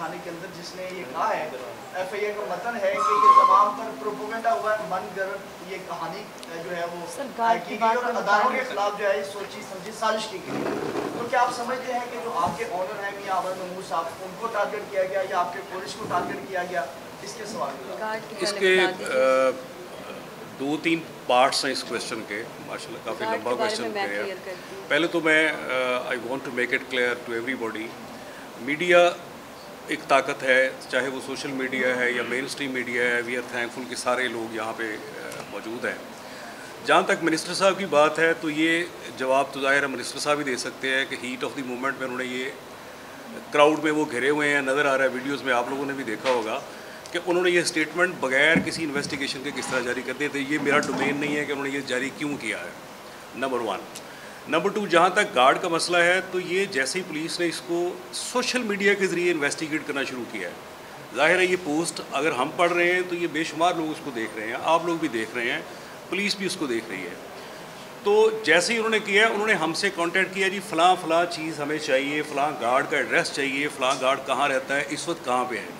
थाने के अंदर जिसने ये कहा है, एफआईए का मतन है कि ये तमाम पर प्रोपोगेंडा हुआ है, मनगढ़ंत ये कहानी जो है वो की गई और अदालतों के खिलाफ जो है सोची समझी साजिश की गई। तो क्या आप समझते हैं कि जो आपके ऑनर हैं मियां अमर महमूद साहब, उनको टारगेट किया गया या आपके कॉलेज को टारगेट किया गया? इसके सवाल इसके दो तीन पार्ट्स हैं इस क्वेश्चन के, माशाल्लाह काफ़ी लंबा क्वेश्चन है। पहले तो मैं I want to make it clear to everybody, media एक ताकत है, चाहे वो सोशल मीडिया है या मेन स्ट्रीम मीडिया है। वी आर थैंकफुल कि सारे लोग यहाँ पे मौजूद हैं। जहाँ तक मिनिस्टर साहब की बात है तो ये जवाब तो ज़ाहिर है मिनिस्टर साहब ही दे सकते हैं कि हीट ऑफ द मोमेंट में उन्होंने ये क्राउड में वो घिरे हुए हैं, नज़र आ रहा है वीडियोज़ में, आप लोगों ने भी देखा होगा कि उन्होंने ये स्टेटमेंट बगैर किसी इन्वेस्टिगेशन के किस तरह जारी कर दिए थे। ये मेरा डोमेन नहीं है कि उन्होंने ये जारी क्यों किया है, नंबर वन। नंबर टू, जहाँ तक गार्ड का मसला है तो ये जैसे ही पुलिस ने इसको सोशल मीडिया के ज़रिए इन्वेस्टिगेट करना शुरू किया है, जाहिर है ये पोस्ट अगर हम पढ़ रहे हैं तो ये बेशुमार लोग उसको देख रहे हैं, आप लोग भी देख रहे हैं, पुलिस भी उसको देख रही है। तो जैसे ही उन्होंने किया, उन्होंने हमसे कॉन्टैक्ट किया, जी फ़लाँ फ़लाँ चीज़ हमें चाहिए, फ़लाँ गार्ड का एड्रेस चाहिए, फ़लाँ गार्ड कहाँ रहता है, इस वक्त कहाँ पर है।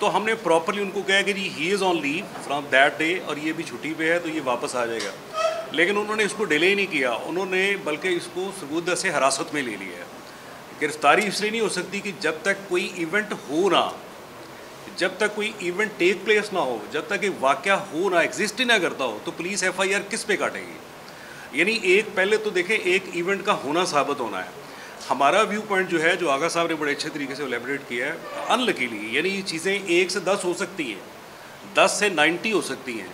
तो हमने प्रॉपरली उनको कहा कि जी he is on leave from that day और ये भी छुट्टी पे है तो ये वापस आ जाएगा, लेकिन उन्होंने इसको डिले नहीं किया, उन्होंने बल्कि इसको सबूत से हिरासत में ले लिया है। गिरफ्तारी इसलिए नहीं हो सकती कि जब तक कोई इवेंट हो ना, जब तक कोई इवेंट टेक प्लेस ना हो, जब तक ये वाक़या हो ना, एग्जिस्ट ही ना करता हो, तो पुलिस एफआईआर किस पे काटेगी? यानी एक पहले तो देखें एक इवेंट का होना साबित होना है। हमारा व्यू पॉइंट जो है, जो आगा साहब ने बड़े अच्छे तरीके से एलेबोरेट किया है, अनलकीली, यानी ये चीज़ें 1 से 10 हो सकती हैं, 10 से 90 हो सकती हैं,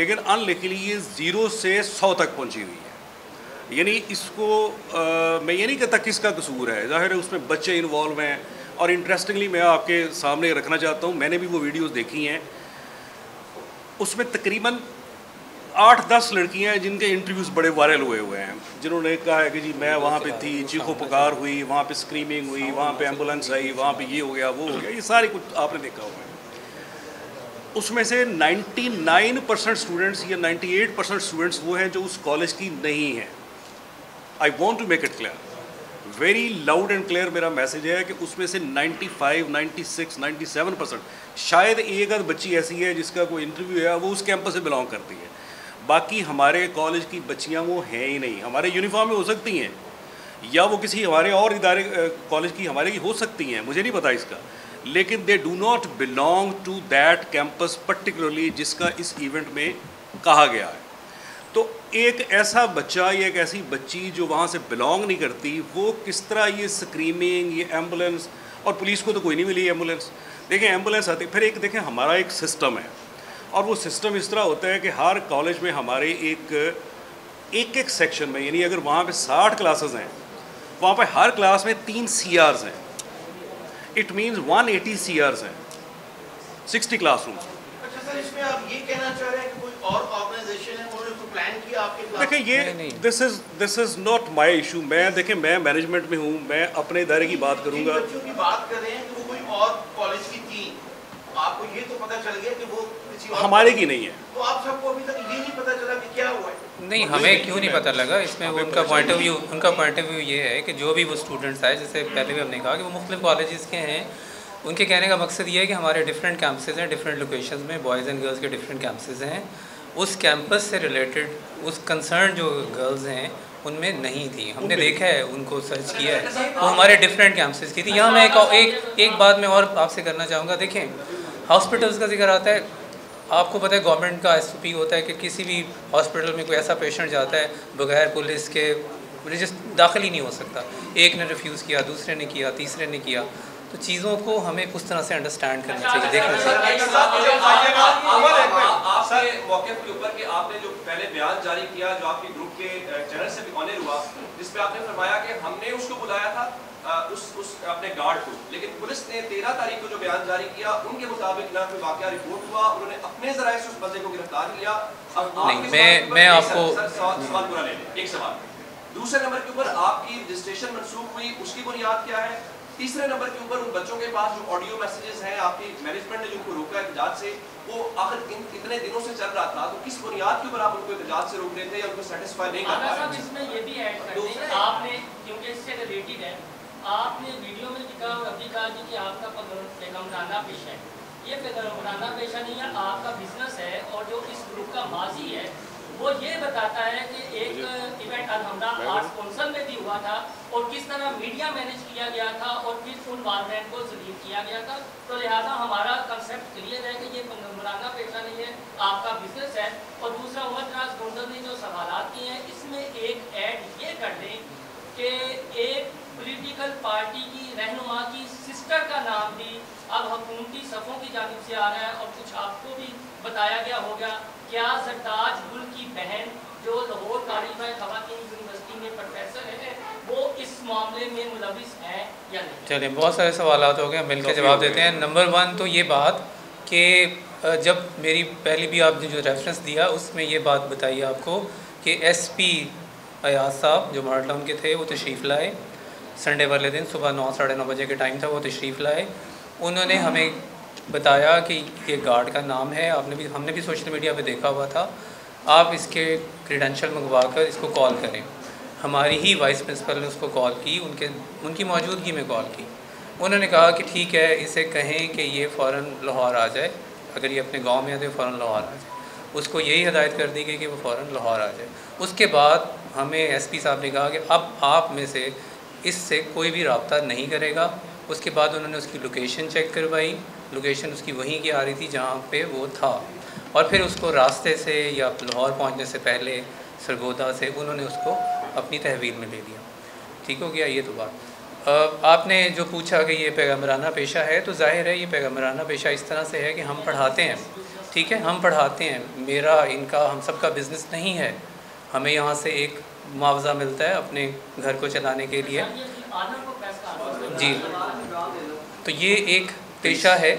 लेकिन अनलकीली ये 0 से 100 तक पहुंची हुई है। यानी इसको मैं ये नहीं कहता किसका कसूर है, जाहिर है उसमें बच्चे इन्वॉल्व हैं। और इंटरेस्टिंगली मैं आपके सामने रखना चाहता हूँ, मैंने भी वो वीडियोज़ देखी हैं, उसमें तकरीबन 8-10 लड़कियां हैं जिनके इंटरव्यूज बड़े वायरल हुए हुए हैं, जिन्होंने कहा है कि जी मैं वहाँ पे थी, चीखो पुकार हुई, वहाँ पे स्क्रीमिंग हुई, वहाँ पे एम्बुलेंस आई, वहाँ पे ये हो गया वो हो गया, ये सारे कुछ आपने देखा हुआ है। उसमें से 99% स्टूडेंट्स या 98% स्टूडेंट्स वो हैं जो उस कॉलेज की नहीं हैं। I want to make it clear, very loud and clear मेरा मैसेज है कि उसमें से 95, 96, 97%, शायद एक आध बच्ची ऐसी है जिसका कोई इंटरव्यू है वो उस कैंपस से बिलोंग करती है, बाकी हमारे कॉलेज की बच्चियां वो हैं ही नहीं। हमारे यूनिफॉर्म में हो सकती हैं या वो किसी हमारे और इदारे कॉलेज की हमारे की हो सकती हैं, मुझे नहीं पता इसका, लेकिन they do not belong to that campus particularly जिसका इस इवेंट में कहा गया है। तो एक ऐसा बच्चा या एक ऐसी बच्ची जो वहाँ से बिलोंग नहीं करती, वो किस तरह ये स्क्रीमिंग, ये एम्बुलेंस, और पुलिस को तो कोई नहीं मिली एम्बुलेंस। देखें एम्बुलेंस आती, फिर एक देखें हमारा एक सिस्टम है और वो सिस्टम इस तरह होता है कि हर कॉलेज में हमारे एक सेक्शन में, यानी अगर वहाँ पे 60 क्लासेस हैं, वहाँ पे हर क्लास में 3 CRs हैं। इट मींस 180 CRs हैं 60 क्लासरूम। अच्छा सर, इसमें आप ये कहना चाह रहे हैं कि कोई और ऑर्गेनाइजेशन है उन्होंने तो प्लान किया आपके? देखिए ये this is not my issue. मैं देखें मैं मैनेजमेंट में हूँ, मैं अपने इदारे की बात करूँगा। बच्चों की बात कर रहे हैं कि वो कोई और कॉलेज की थी, आपको ये तो पता चल गया कि वो हमारे की नहीं है, तो आप सबको अभी तक ये नहीं पता चला कि क्या हुआ है? नहीं, हमें क्यों नहीं पता लगा इसमें। उनका पॉइंट ऑफ व्यू ये है कि जो भी वो स्टूडेंट्स आए, जैसे पहले भी हमने कहा कि वो मुख्तलिफ कॉलेजेस के हैं, उनके कहने का मकसद ये है कि हमारे डिफरेंट कैंपसेज हैं, डिफरेंट लोकेशंस में बॉयज़ एंड गर्ल्स के डिफरेंट कैंपसेज हैं, उस कैंपस से रिलेटेड उस कंसर्न जो गर्ल्स हैं उनमें नहीं थी। हमने देखा है, उनको सर्च किया है, वो हमारे डिफरेंट कैंपसेज की थी। यहाँ मैं एक बात मैं और आपसे करना चाहूँगा। देखें हॉस्पिटल्स का जिक्र आता है, आपको पता है गवर्नमेंट का SOP होता है कि किसी भी हॉस्पिटल में कोई ऐसा पेशेंट जाता है बगैर पुलिस के रजिस्टर दाखिल ही नहीं हो सकता। एक ने रिफ्यूज़ किया, दूसरे ने किया, तीसरे ने किया, तो चीज़ों को हमें उस तरह से अंडरस्टैंड करना चाहिए, देखना चाहिए। आपने जो पहले बयान जारी किया, जो आपके ग्रुप के जनरल से भी ऑनर हुआ, जिसपे आपने फरमाया कि हमने उसको बुलाया था उस अपने गार्ड को, लेकिन पुलिस ने 13 तारीख को जो बयान जारी किया उनके मुताबिक ना कोई वाकया रिपोर्ट हुआ, उन्होंने अपने जराये से उस बंदे को गिरफ्तार किया। अब मैं आपको सवाल पूरा ले लें। एक सवाल दूसरे नंबर के ऊपर आपकी रजिस्ट्रेशन मनसूख हुई, उसकी बुनियाद क्या है? तीसरे नंबर के ऊपर उन बच्चों के पास जो ऑडियो मैसेजेस हैं, आपकी मैनेजमेंट ने जिनको रोका एहतिजाज से, वो आखिर इतने दिनों से चल रहा था, तो किस बुनियाद के ऊपर आप उनको एहतिजाज से रोक रहे थे या उनको सेटिस्फाई नहीं कर रहे थे? इसमें ये भी ऐड कर दें, आपने क्योंकि इससे रिलेटेड है, आपने वीडियो में दिखा कि आपका हुक्मराना पेशा है, ये हुक्मराना पेशा नहीं है, आपका बिजनेस है। और जो इस ग्रुप का माजी है वो ये बताता है कि एक इवेंट अलहमदा आर्ट्स काउंसिल में भी हुआ था और किस तरह मीडिया मैनेज किया गया था और किस इन्वायरमेंट को जलील किया गया था। तो लिहाजा हमारा कंसेप्ट क्लियर है कि ये हुक्मराना पेशा नहीं है, आपका बिजनेस है। और दूसरा उमर क्लास काउंसिल ने जो सवाल किए हैं इसमें एक ऐड ये कर दें कि एक पॉलिटिकल पार्टी की रहनुमा की सिस्टर का नाम भी अब हुकूमती सफ़ों की जानिब से आ रहा है। और कुछ आपको भी बताया गया होगा क्या सरताज गुल की बहन जो लाहौर तारीफ ख़वातीन यूनिवर्सिटी में प्रोफेसर है वो इस मामले में मुलविस हैं या नहीं। चलिए बहुत सारे सवाल हो गए, मिल के जवाब देते हैं। नंबर 1 तो ये बात कि जब मेरी पहली भी आपने जो रेफरेंस दिया उसमें ये बात बताइए आपको कि SP अयाज साहब जो मॉडल टाउन के थे वो तशरीफ़ लाए, संडे वाले दिन सुबह 9 साढ़े 9 बजे के टाइम था, वो तशरीफ़ लाए। उन्होंने हमें बताया कि ये गार्ड का नाम है, हमने भी सोशल मीडिया पे देखा हुआ था, आप इसके क्रीडेंशल मंगवा कर इसको कॉल करें। हमारी ही वाइस प्रिंसिपल ने उसको कॉल की, उनकी मौजूदगी में कॉल की। उन्होंने कहा कि ठीक है इसे कहें कि ये फ़ौरन लाहौर आ जाए, अगर ये अपने गाँव में है तो फ़ौरन लाहौर आ जाए। उसको यही हदायत कर दी गई कि वो फ़ौरन लाहौर आ जाए। उसके बाद हमें SP साहब ने कहा कि अब आप में से इससे कोई भी रब्ता नहीं करेगा। उसके बाद उन्होंने उसकी लोकेशन चेक करवाई, लोकेशन उसकी वहीं की आ रही थी जहाँ पे वो था। और फिर उसको रास्ते से या लाहौर पहुँचने से पहले सरगोदा से उन्होंने उसको अपनी तहवील में ले लिया। ठीक हो गया ये तो बात। आपने जो पूछा कि ये पैगम्बराना पेशा है, तो जाहिर है ये पैगम्बराना पेशा इस तरह से है कि हम पढ़ाते हैं, ठीक है, हम पढ़ाते हैं, मेरा इनका हम सब का बिज़नेस नहीं है। हमें यहाँ से एक मुआवजा मिलता है अपने घर को चलाने के लिए। जी तो ये एक पेशा है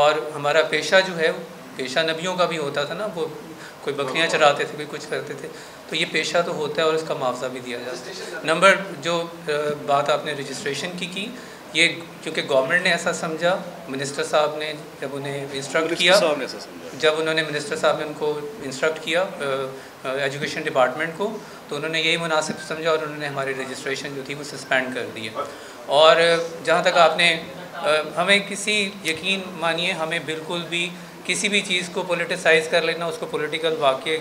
और हमारा पेशा जो है पेशा नबियों का भी होता था ना, वो कोई बकरियाँ चराते थे, कोई कुछ करते थे, तो ये पेशा तो होता है और उसका मुआवजा भी दिया जाता है। नंबर जो बात आपने रजिस्ट्रेशन की ये क्योंकि गवर्नमेंट ने ऐसा समझा, मिनिस्टर साहब ने जब उन्हें इंस्ट्रक्ट किया, जब उन्होंने मिनिस्टर साहब ने उनको इंस्ट्रक्ट किया एजुकेशन डिपार्टमेंट को, तो उन्होंने यही मुनासिब समझा और उन्होंने हमारी रजिस्ट्रेशन जो थी वो सस्पेंड कर दी है। और जहाँ तक आपने हमें किसी यकीन मानिए हमें बिल्कुल भी किसी भी चीज़ को पॉलिटिसाइज़ कर लेना, उसको पॉलिटिकल वाक़े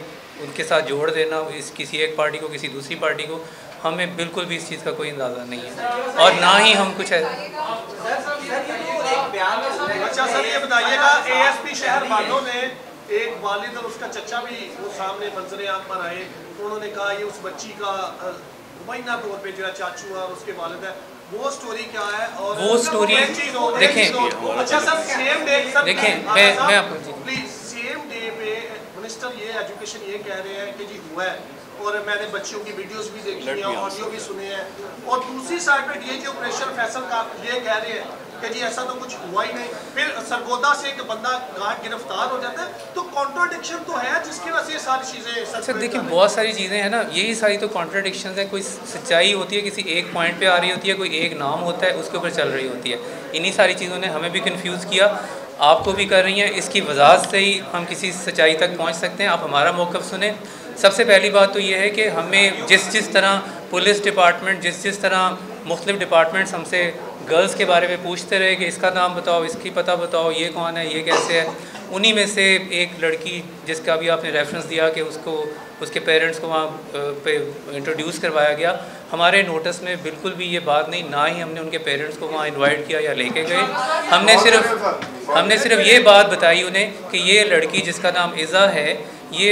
उनके साथ जोड़ देना, इस किसी एक पार्टी को किसी दूसरी पार्टी को, हमें बिल्कुल भी इस चीज़ का कोई अंदाज़ा नहीं है और ना ही हम कुछ है। अच्छा सर ये बताइएगा ASP शहर वालों ने एक वालिद और उसका चचा भी वो सामने मंजरे आम पर आए, उन्होंने कहा ये उस बच्ची का नुमाइंदा तौर पे जो चाचू और उसके वालिद है, वो स्टोरी क्या है? और वो स्टोरी देखें। अच्छा सर सेम डे देखें, मैं आपको प्लीज सेम डे पे मिनिस्टर ये एजुकेशन ये कह रहे हैं कि जी हुआ है और मैंने बच्चियों की वीडियोस भी देखी हैं, ऑडियो भी सुने हैं, और दूसरी साइड पे DHO प्रेशर फैसल का ये कह रहे हैं कि जी ऐसा तो कुछ हुआ ही नहीं। फिर सरगोदा से एक बंदा गार्ड गिरफ्तार हो जाता है, तो कॉन्ट्राडिक्शन तो है जिसकी वजह से ये सारी चीज़ें। अच्छा देखिए बहुत सारी चीज़ें हैं ना, यही सारी तो कॉन्ट्राडिक्शन है। कोई सच्चाई होती है किसी एक पॉइंट पर आ रही होती है, कोई एक नाम होता है उसके ऊपर चल रही होती है। इन्हीं सारी चीज़ों ने हमें भी कन्फ्यूज़ किया, आपको भी कर रही हैं। इसकी वजह से ही हम किसी सच्चाई तक पहुँच सकते हैं। आप हमारा मौक़िफ़ सुने। सबसे पहली बात तो ये है कि हमें जिस तरह पुलिस डिपार्टमेंट जिस तरह मुख्तलिफ डिपार्टमेंट्स हमसे गर्ल्स के बारे में पूछते रहे कि इसका नाम बताओ, इसकी पता बताओ, ये कौन है, ये कैसे है, उन्हीं में से एक लड़की जिसका भी आपने रेफरेंस दिया कि उसको उसके पेरेंट्स को वहाँ पे इंट्रोड्यूस करवाया गया, हमारे नोटिस में बिल्कुल भी ये बात नहीं, ना ही हमने उनके पेरेंट्स को वहाँ इन्वाइट किया या लेके गए। हमने सिर्फ ये बात बताई उन्हें कि ये लड़की जिसका नाम इज़ा है ये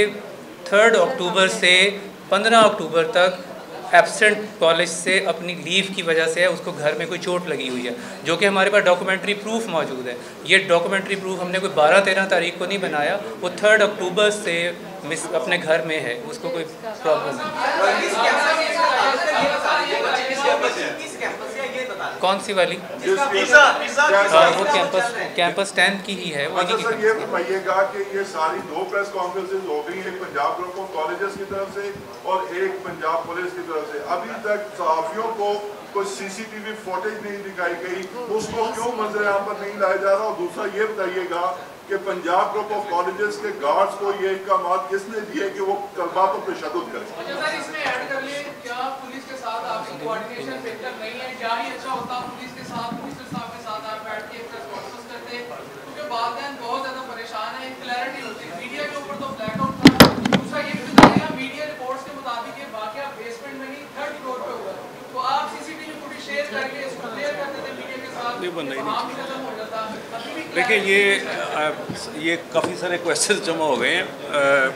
3 अक्टूबर से 15 अक्टूबर तक एब्सेंट कॉलेज से अपनी लीव की वजह से है, उसको घर में कोई चोट लगी हुई है, जो कि हमारे पास डॉक्यूमेंट्री प्रूफ मौजूद है। ये डॉक्यूमेंट्री प्रूफ हमने कोई 12-13 तारीख को नहीं बनाया, वो 3 अक्टूबर से मिस अपने घर में है, उसको कोई प्रॉब्लम नहीं। कौन सी वाली? वो कैंपस 10 की ही है। ये बताइएगा कि ये सारी 2 प्रेस कॉन्फ्रेंसेस हो गई, एक पंजाब कॉलेजेस की तरफ से और एक पंजाब कॉलेज की तरफ से, अभी तक सहाफियों को कोई CCTV फुटेज नहीं दिखाई गई, उसको क्यों मंजर आम पर नहीं लाया जा रहा? और दूसरा ये बताइएगा कि पंजाब ग्रुप ऑफ कॉलेजेस के गार्ड्स को ये इकदाम किसने दिए कि वो तलबा पर तशद्दुद करें? नहीं बनना ही नहीं। देखिए ये काफ़ी सारे क्वेश्चन जमा हो गए हैं।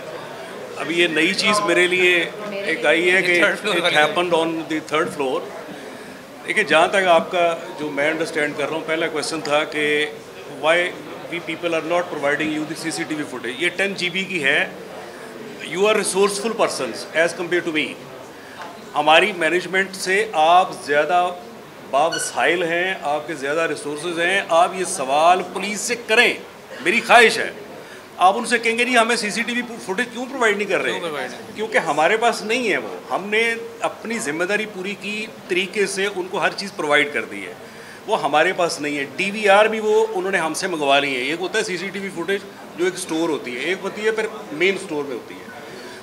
अब ये नई चीज़ मेरे लिए एक आई है कि it happened on the third floor. देखिए जहाँ तक आपका जो मैं अंडरस्टैंड कर रहा हूँ, पहला क्वेश्चन था कि why we people are not providing you the CCTV footage. ये 10 GB की है। You are resourceful persons as compare to me. हमारी मैनेजमेंट से आप ज़्यादा बावसाइल हैं, आपके ज़्यादा रिसोर्सेज हैं। आप ये सवाल पुलिस से करें, मेरी ख्वाहिश है। आप उनसे कहेंगे नहीं हमें CCTV फुटेज क्यों प्रोवाइड नहीं कर रहे, क्योंकि हमारे पास नहीं है वो। हमने अपनी जिम्मेदारी पूरी की तरीके से उनको हर चीज़ प्रोवाइड कर दी है, वो हमारे पास नहीं है। DVR भी वो उन्होंने हमसे मंगवा ली है। एक होता है CCTV फुटेज जो एक स्टोर होती है, एक होती है फिर मेन स्टोर में होती है।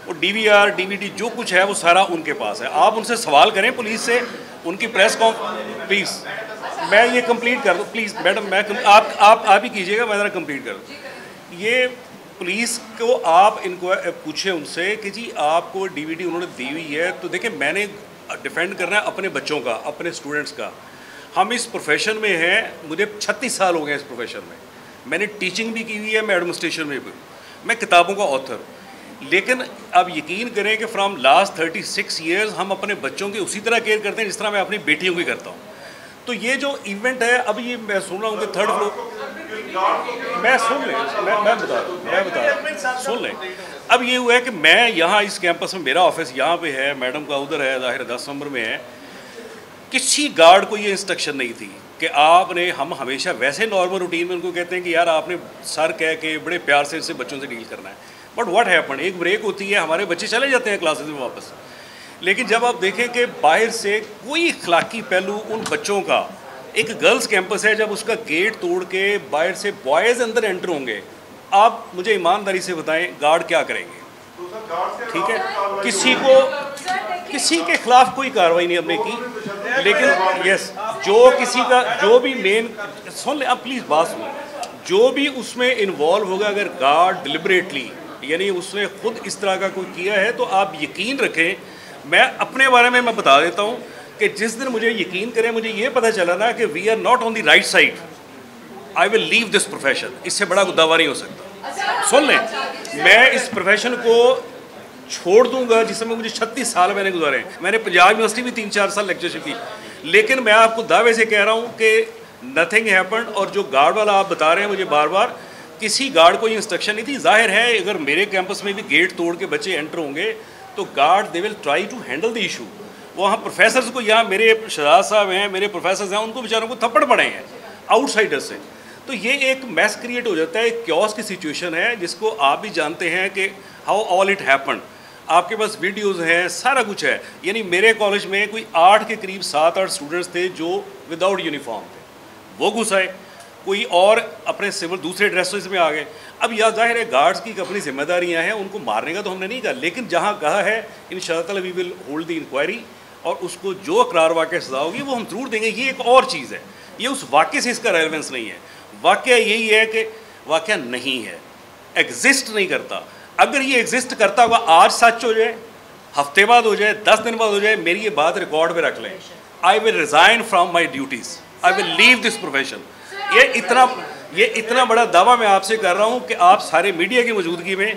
और DVR DVD जो कुछ है वो सारा उनके पास है। आप उनसे सवाल करें पुलिस से, उनकी प्रेस कॉन्फ्रेंस। प्लीज़ मैं ये कंप्लीट कर दूँ, प्लीज़ मैडम मैं आप ही कीजिएगा, मैं ज़रा कंप्लीट कर दूँ। ये पुलिस को आप इनको पूछें उनसे कि जी आपको DVD उन्होंने दी हुई है, तो देखिए मैंने डिफेंड करना है अपने बच्चों का, अपने स्टूडेंट्स का। हम इस प्रोफेशन में हैं, मुझे 36 साल हो गए इस प्रोफेशन में। मैंने टीचिंग भी की हुई है, मैं एडमिनिस्ट्रेशन में भी, मैं किताबों का ऑथर। लेकिन आप यकीन करें कि फ्रॉम लास्ट 36 ईयर्स हम अपने बच्चों की उसी तरह केयर करते हैं जिस तरह मैं अपनी बेटियों की करता हूँ। तो ये जो इवेंट है, अब ये मैं सुन रहा हूँ कि थर्ड फ्लोर मैं सुन लें, मैं बता सुन लें। अब ये हुआ है कि मैं यहाँ इस कैंपस में, मेरा ऑफिस यहाँ पे है, मैडम का उधर है, ज़ाहिर 10 नंबर में है। किसी गार्ड को ये इंस्ट्रक्शन नहीं थी कि आपने, हम हमेशा वैसे नॉर्मल रूटीन में उनको कहते हैं कि यार आपने सर कह के बड़े प्यार से इनसे बच्चों से डील करना है। बट व्हाट हैपन, एक ब्रेक होती है, हमारे बच्चे चले जाते हैं क्लासेस में वापस। लेकिन जब आप देखें कि बाहर से कोई इखलाकी पहलू उन बच्चों का, एक गर्ल्स कैंपस है, जब उसका गेट तोड़ के बाहर से बॉयज़ अंदर एंटर होंगे, आप मुझे ईमानदारी से बताएं गार्ड क्या करेंगे? ठीक है, किसी को किसी के खिलाफ कोई कार्रवाई नहीं हमने की। लेकिन यस, जो किसी का जो भी मेन सुन ले, आप प्लीज़ बात सुन, जो भी उसमें इन्वॉल्व होगा, अगर गार्ड डिलिबरेटली यानी उसने खुद इस तरह का कोई किया है, तो आप यकीन रखें, मैं अपने बारे में मैं बता देता हूं कि जिस दिन मुझे यकीन करें, मुझे ये पता चला ना कि we are not on the right side, I will leave this profession. इससे बड़ा दावा नहीं हो सकता। सुन लें, मैं इस प्रोफेशन को छोड़ दूंगा जिसमें मुझे 36 साल मैंने गुजारे हैं। मैंने पंजाब यूनिवर्सिटी में 3-4 साल लेक्चरशिप की। लेकिन मैं आपको दावे से कह रहा हूँ कि नथिंग हैपन्ड। और जो गार्ड वाला आप बता रहे हैं, मुझे बार बार किसी गार्ड को ये इंस्ट्रक्शन नहीं थी। जाहिर है अगर मेरे कैंपस में भी गेट तोड़ के बच्चे एंटर होंगे तो guard they will try to handle the issue. वहाँ प्रोफेसर्स को, यहाँ मेरे शहजाद साहब हैं, मेरे प्रोफेसर्स हैं, उनको बेचारों को थप्पड़ पड़े हैं आउटसाइडर्स से। तो ये एक मैस क्रिएट हो जाता है, एक क्योस की सिचुएशन है, जिसको आप भी जानते हैं कि हाउ ऑल इट हैपन। आपके पास वीडियोज़ हैं, सारा कुछ है। यानी मेरे कॉलेज में कोई 8 के करीब 7-8 स्टूडेंट्स थे जो विदाउट यूनिफॉर्म थे, वो घुस आए, कोई और अपने सिविल दूसरे ड्रेसेस में आ गए। अब यह जाहिर है गार्ड्स की अपनी जिम्मेदारियां हैं, उनको मारने का तो हमने नहीं कहा। लेकिन जहां कहा है इंशाअल्लाह we will hold the inquiry, और उसको जो अकरार वाक़ सजा होगी वो हम ज़रूर देंगे। ये एक और चीज़ है, ये उस वाक़े से इसका रेलेवेंस नहीं है। वाक़या यही है कि वाक़या नहीं है, एग्जिस्ट नहीं करता। अगर ये एग्जिस्ट करता हुआ आज सच हो जाए, हफ्ते बाद हो जाए, 10 दिन बाद हो जाए, मेरी ये बात रिकॉर्ड पर रख लें, I will resign from my duties, I will leave this profession. ये इतना बड़ा दावा मैं आपसे कर रहा हूँ कि आप सारे मीडिया की मौजूदगी में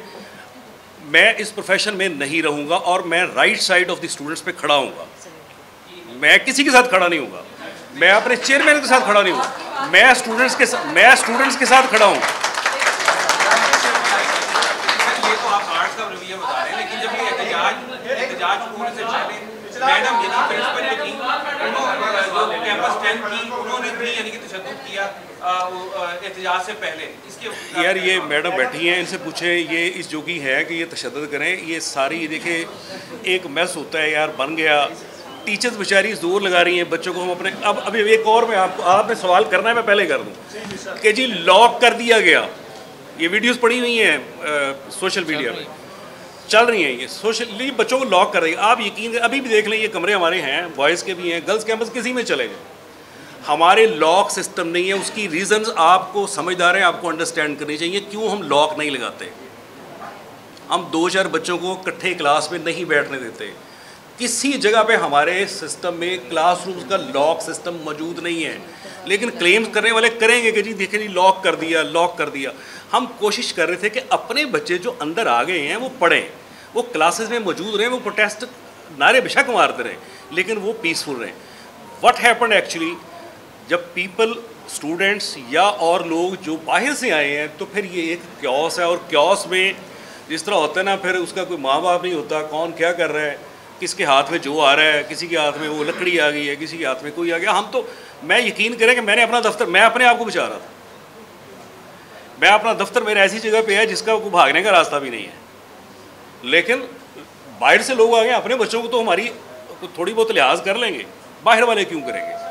मैं इस प्रोफेशन में नहीं रहूँगा, और मैं right side of the students पे खड़ा हूँगा। मैं किसी के साथ खड़ा नहीं हूँगा, मैं अपने चेयरमैन के साथ खड़ा नहीं हूँ, मैं स्टूडेंट्स के साथ खड़ा हूँ। यार ये मैडम बैठी हैं, इनसे पूछें ये इस जोगी है कि ये तशद्दुद करें। ये सारी देखे एक मैस होता है यार, बन गया। टीचर्स बेचारी जोर लगा रही हैं बच्चों को। हम अपने अब अभी एक और मैं आपको, आपने सवाल करना है मैं पहले कर दूं कि जी लॉक कर दिया गया, ये वीडियोस पड़ी हुई हैं सोशल मीडिया पे चल रही हैं, ये सोशली बच्चों को लॉक कर रही है। आप यकीन अभी भी देख लें, ये कमरे हमारे हैं, बॉयज़ के भी हैं, गर्ल्स कैंपस किसी में चले गए, हमारे लॉक सिस्टम नहीं है। उसकी रीजंस आपको समझदार हैं, आपको अंडरस्टैंड करनी चाहिए क्यों हम लॉक नहीं लगाते। हम 2-4 बच्चों को इकट्ठे क्लास में नहीं बैठने देते, किसी जगह पे हमारे सिस्टम में क्लासरूम्स का लॉक सिस्टम मौजूद नहीं है, लेकिन क्लेम्स करने वाले करेंगे कि जी देखिए जी लॉक कर दिया। हम कोशिश कर रहे थे कि अपने बच्चे जो अंदर आ गए हैं वो पढ़ें, वो क्लासेस में मौजूद रहें, वो प्रोटेस्ट नारे बेशक मारते रहें लेकिन वो पीसफुल रहें। व्हाट हैपन्ड एक्चुअली, जब पीपल स्टूडेंट्स या और लोग जो बाहर से आए हैं तो फिर ये एक क्योस है, और क्योस में जिस तरह होता है ना फिर उसका कोई माँ बाप नहीं होता, कौन क्या कर रहा है, किसके हाथ में जो आ रहा है, किसी के हाथ में वो लकड़ी आ गई है, किसी के हाथ में कोई आ गया। हम तो मैं यकीन करें कि मैंने अपना दफ्तर, मैं अपने आप को बचा रहा था, मैं अपना दफ्तर मेरा ऐसी जगह पे है जिसका कोई भागने का रास्ता भी नहीं है, लेकिन बाहर से लोग आ गए। अपने बच्चों को तो हमारी थोड़ी बहुत लिहाज कर लेंगे, बाहर वाले क्यों करेंगे।